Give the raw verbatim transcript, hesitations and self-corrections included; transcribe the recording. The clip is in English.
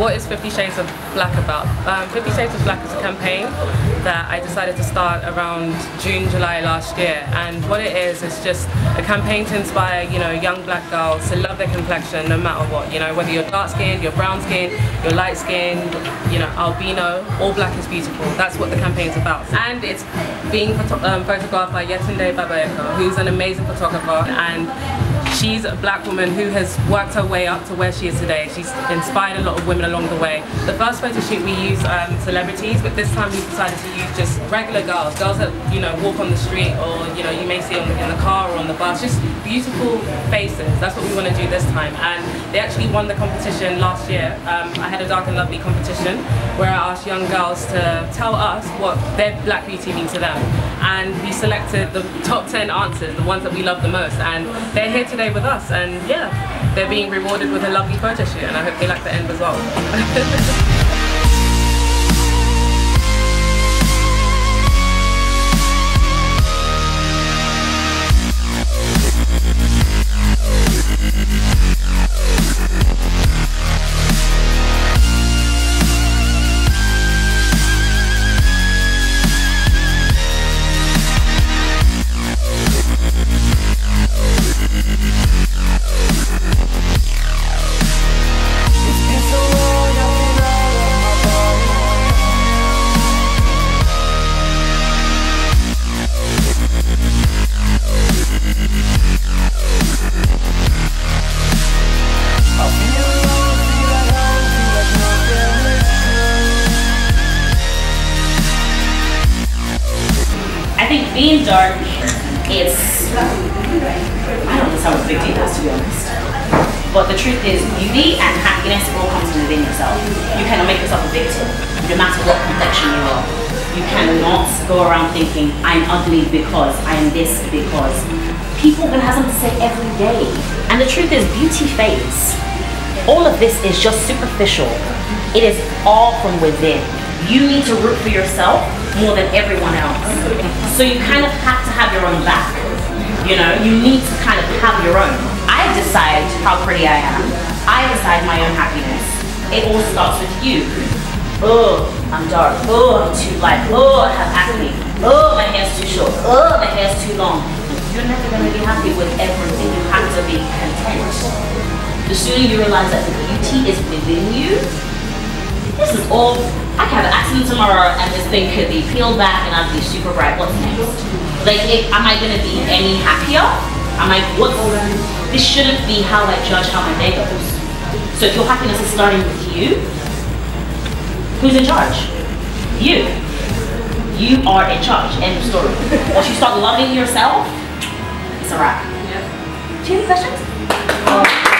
What is Fifty Shades of Black about? Um, Fifty Shades of Black is a campaign that I decided to start around June, July last year, and what it is is just a campaign to inspire, you know, young black girls to love their complexion no matter what, you know, whether you're dark skinned, you're brown skinned, you're light skinned, you know, albino, all black is beautiful. That's what the campaign's about. And it's being photo um, photographed by Yetunde Babaeko, who's an amazing photographer, and she's a black woman who has worked her way up to where she is today. She's inspired a lot of women along the way. The first photo shoot we used um, celebrities, but this time we decided to use just regular girls, girls that, you know, walk on the street, or, you know, you may see on the, in the car or on the bus, just beautiful faces. That's what we want to do this time. And they actually won the competition last year. Um, I had a Dark and Lovely competition where I asked young girls to tell us what their black beauty means to them. And we selected the top ten answers, the ones that we love the most. And they're here today with us, and yeah, they're being rewarded with a lovely photo shoot, and I hope they like the end result. I think being dark is, I don't know how big deal is, to be honest. But the truth is, beauty and happiness all comes from within yourself. You cannot make yourself a victim, no matter what complexion you are. You cannot go around thinking, I'm ugly because, I'm this because. People will have something to say every day. And the truth is, beauty fades. All of this is just superficial. It is all from within. You need to root for yourself more than everyone else. So you kind of have to have your own back. You know, you need to kind of have your own. I decide how pretty I am. I decide my own happiness. It all starts with you. Oh, I'm dark. Oh, I'm too light. Oh, I have acne. Oh, my hair's too short. Oh, my hair's too long. You're never going to be happy with everything. You have to be content. The sooner you realize that the beauty is within you, this is all. I could have an accident tomorrow and this thing could be peeled back and I'd be super bright. What's next? Like, if, am I going to be any happier? Am I, what? This shouldn't be how I judge how my day goes. So if your happiness is starting with you, who's in charge? You. You are in charge. End of story. Once you start loving yourself, it's a wrap. Yeah. Do you have any questions?